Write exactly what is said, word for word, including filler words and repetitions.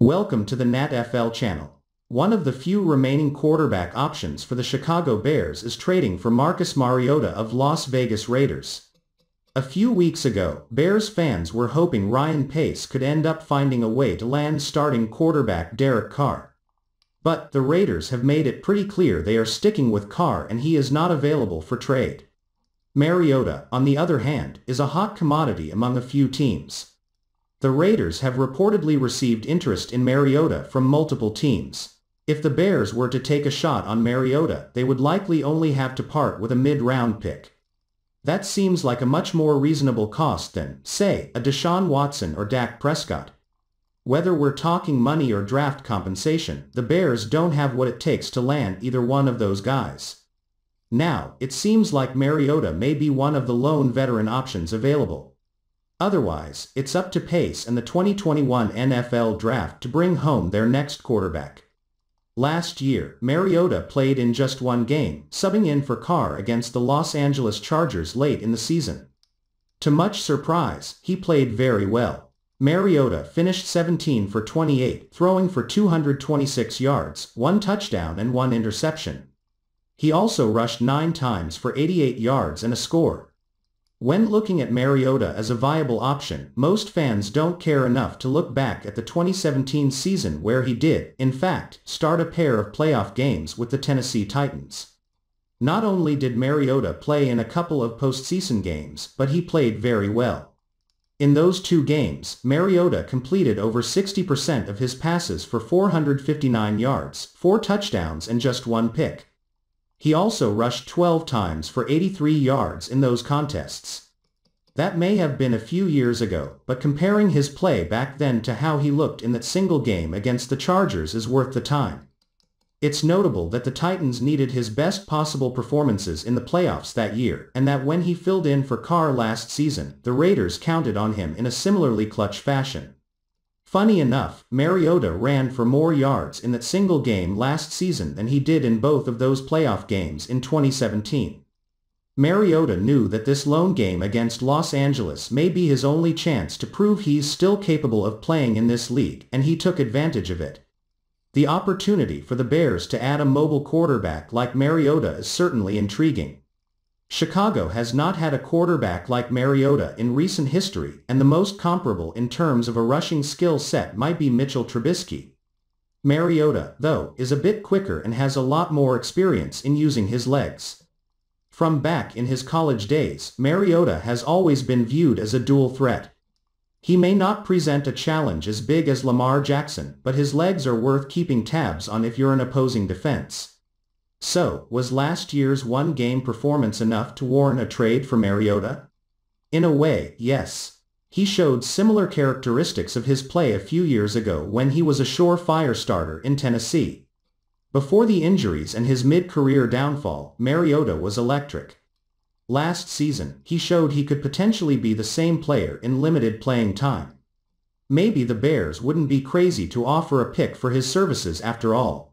Welcome to the NatFL channel. One of the few remaining quarterback options for the Chicago Bears is trading for Marcus Mariota of Las Vegas Raiders. A few weeks ago, Bears fans were hoping Ryan Pace could end up finding a way to land starting quarterback Derek Carr. But the Raiders have made it pretty clear they are sticking with Carr and he is not available for trade. Mariota, on the other hand, is a hot commodity among a few teams. The Raiders have reportedly received interest in Mariota from multiple teams. If the Bears were to take a shot on Mariota, they would likely only have to part with a mid-round pick. That seems like a much more reasonable cost than, say, a Deshaun Watson or Dak Prescott. Whether we're talking money or draft compensation, the Bears don't have what it takes to land either one of those guys. Now, it seems like Mariota may be one of the lone veteran options available. Otherwise, it's up to Pace and the twenty twenty-one N F L Draft to bring home their next quarterback. Last year, Mariota played in just one game, subbing in for Carr against the Los Angeles Chargers late in the season. To much surprise, he played very well. Mariota finished seventeen for twenty-eight, throwing for two hundred twenty-six yards, one touchdown and one interception. He also rushed nine times for eighty-eight yards and a score. When looking at Mariota as a viable option, most fans don't care enough to look back at the twenty seventeen season where he did, in fact, start a pair of playoff games with the Tennessee Titans. Not only did Mariota play in a couple of postseason games, but he played very well. In those two games, Mariota completed over sixty percent of his passes for four hundred fifty-nine yards, four touchdowns and just one pick. He also rushed twelve times for eighty-three yards in those contests. That may have been a few years ago, but comparing his play back then to how he looked in that single game against the Chargers is worth the time. It's notable that the Titans needed his best possible performances in the playoffs that year, and that when he filled in for Carr last season, the Raiders counted on him in a similarly clutch fashion. Funny enough, Mariota ran for more yards in that single game last season than he did in both of those playoff games in twenty seventeen. Mariota knew that this lone game against Los Angeles may be his only chance to prove he's still capable of playing in this league, and he took advantage of it. The opportunity for the Bears to add a mobile quarterback like Mariota is certainly intriguing. Chicago has not had a quarterback like Mariota in recent history, and the most comparable in terms of a rushing skill set might be Mitchell Trubisky. Mariota, though, is a bit quicker and has a lot more experience in using his legs. From back in his college days, Mariota has always been viewed as a dual threat. He may not present a challenge as big as Lamar Jackson, but his legs are worth keeping tabs on if you're an opposing defense. So, was last year's one-game performance enough to warrant a trade for Mariota? In a way, yes. He showed similar characteristics of his play a few years ago when he was a surefire starter in Tennessee. Before the injuries and his mid-career downfall, Mariota was electric. Last season, he showed he could potentially be the same player in limited playing time. Maybe the Bears wouldn't be crazy to offer a pick for his services after all.